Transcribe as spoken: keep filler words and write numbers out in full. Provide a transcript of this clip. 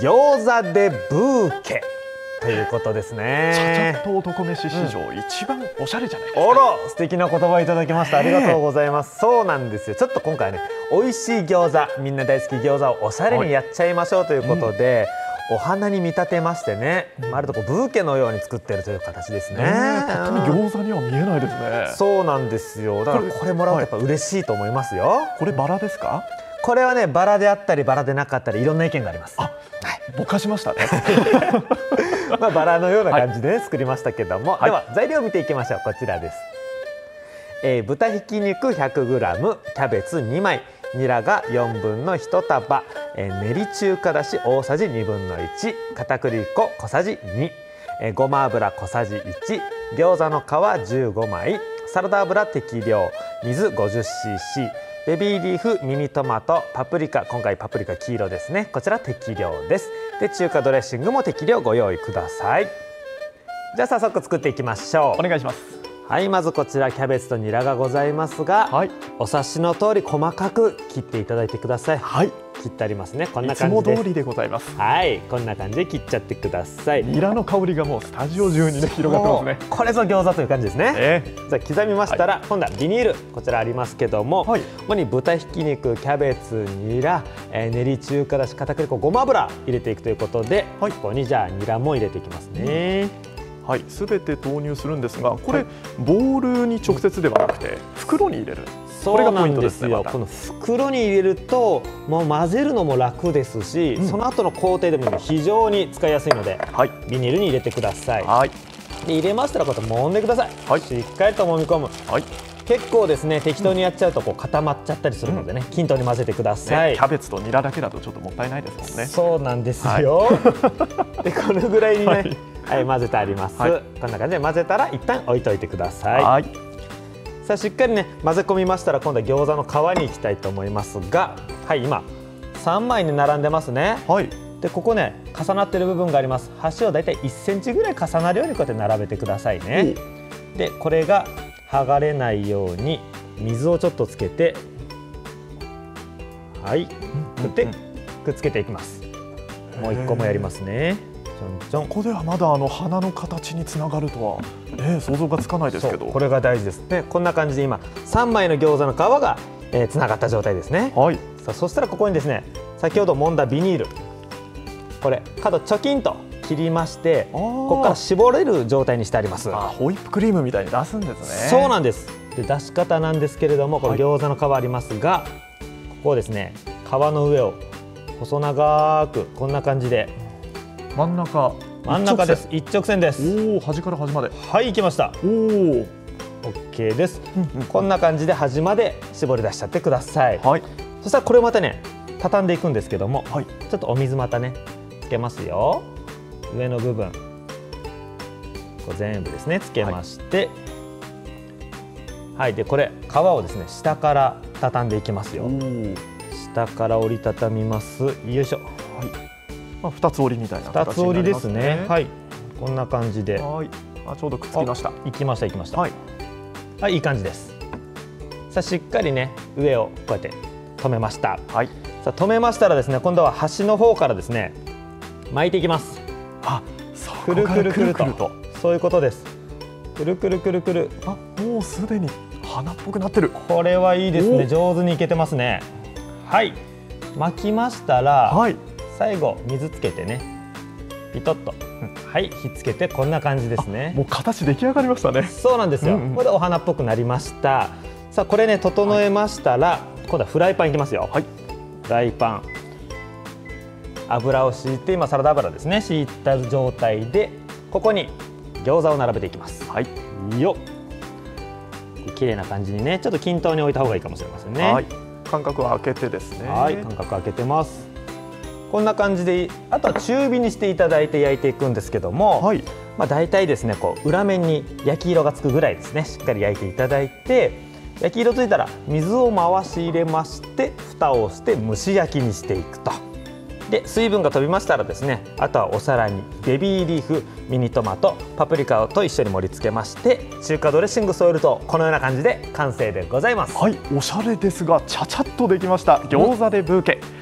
餃子でブーケということですね。茶々と男飯史上、うん、一番おしゃれじゃないですか。あら、素敵な言葉いただきました。ありがとうございます。そうなんですよ。ちょっと今回ね、美味しい餃子、みんな大好き餃子をおしゃれにやっちゃいましょうということで、うん、お花に見立てましてね、あるとこうブーケのように作ってるという形ですね。ぱっと見餃子には見えないですね。そうなんですよ。だからこれもらうとやっぱ嬉しいと思いますよ。これバラですか？これはね、バラであったりバラでなかったりいろんな意見があります。あ、はい、ぼかしましたね。まあ、バラのような感じで、ね、はい、作りましたけども、はい、では材料を見ていきましょう。こちらです、えー、豚ひき肉 ひゃくグラム、 キャベツにまい、ニラがよんぶんのいちたば、えー、練り中華だし大さじにぶんのいち、片栗粉小さじに、えー、ごま油小さじいち、餃子の皮じゅうごまい、サラダ油適量、水 ごじゅっシーシー、ベビーリーフ、ミニトマト、パプリカ、今回パプリカ黄色ですね、こちら適量です。で、中華ドレッシングも適量ご用意ください。じゃあ早速作っていきましょう。お願いします。はい、まずこちらキャベツとニラがございますが、はい、お察しの通り細かく切っていただいてください。はい、切ってありますね。こんな感じでいつも通りでございます。はい、こんな感じで切っちゃってください。ニラの香りがもうスタジオ中にね広がってますね。これぞ餃子という感じですね、えー、じゃあ刻みましたら、はい、今度はビニール、こちらありますけども、はい、ここに豚ひき肉、キャベツ、ニラ、えー、練り中華だし、片栗粉、ごま油入れていくということで、はい、ここにじゃあニラも入れていきますね。はい、すべて投入するんですが、これ、はい、ボウルに直接ではなくて袋に入れる。そうなんですよ。この袋に入れるともう混ぜるのも楽ですし、うん、その後の工程でも非常に使いやすいので、はい、ビニールに入れてください。はい、で、入れましたらこうやって揉んでください。はい、しっかりと揉み込む。はい、結構ですね、適当にやっちゃうとこう固まっちゃったりするのでね、うん、均等に混ぜてください、ね。キャベツとニラだけだとちょっともったいないですもんね。そうなんですよ。はい、で、このぐらいにね、はい、はい、混ぜてあります。はい、こんな感じで混ぜたら一旦置いといてください。はい、さあ、しっかりね混ぜ込みましたら今度は餃子の皮に行きたいと思いますが、はい、今さんまいに並んでますね。はい、で、ここね重なってる部分があります。端をだいたいいっセンチぐらい重なるようにこうやって並べてくださいね。で、これが剥がれないように水をちょっとつけて、はい、でくっつけていきます。もういっこもやりますね。ここではまだあの花の形につながるとは、ね、想像がつかないですけど、これが大事です。で、こんな感じで今さんまいの餃子の皮が、えー、つながった状態ですね。はい、さあ、そしたらここにですね、先ほど揉んだビニール、これ角ちょきんと切りまして、ここから絞れる状態にしてあります。あ、ホイップクリームみたいに出すんですね。そうなんです。で、出し方なんですけれども、この餃子の皮ありますが、はい、ここをですね、皮の上を細長くこんな感じで真ん中、真ん中です。一直線です。おお、端から端まで。はい、行きました。おお、オッケーです。こんな感じで端まで絞り出しちゃってください。はい。そしたらこれまたね、畳んでいくんですけども、はい、ちょっとお水またねつけますよ。上の部分、こう全部ですねつけまして、はい、はい、で、これ皮をですね下から畳んでいきますよ。下から折りたたみます。よいしょ。はい。まあ、二つ折りみたいな形になりますね。二つ折りですね。はい、こんな感じで。はい、あ、ちょうどくっつきました。いきました、いきました。はい、はい、いい感じです。さあ、しっかりね、上をこうやって止めました。はい。さあ、止めましたらですね、今度は端の方からですね、巻いていきます。あ、くるくるくるくると、そういうことです。くるくるくるくる。あ、もうすでに花っぽくなってる。これはいいですね。上手にいけてますね。はい。巻きましたら。はい。最後水つけてね、ピトッと、うん、はい、ひっつけてこんな感じですね。もう形出来上がりましたね。そうなんですよ。うんうん、これでお花っぽくなりました。さあ、これね整えましたら、はい、今度はフライパンいきますよ。はい、フライパン、油を敷いて、今サラダ油ですね敷いた状態で、ここに餃子を並べていきます。はい。よっ。綺麗な感じにね、ちょっと均等に置いた方がいいかもしれませんね。はい、間隔を空けてですね。はい、間隔空けてます。こんな感じで、あとは中火にしていただいて焼いていくんですけども、はい、まあ大体ですねこう裏面に焼き色がつくぐらいですねしっかり焼いていただいて、焼き色ついたら水を回し入れまして、蓋をして蒸し焼きにしていくと。で、水分が飛びましたらですね、あとはお皿にベビーリーフ、ミニトマト、パプリカと一緒に盛り付けまして、中華ドレッシング添えるとこのような感じで完成でございます。はい、おしゃれですがちゃちゃっとできました餃子でブーケ。うん、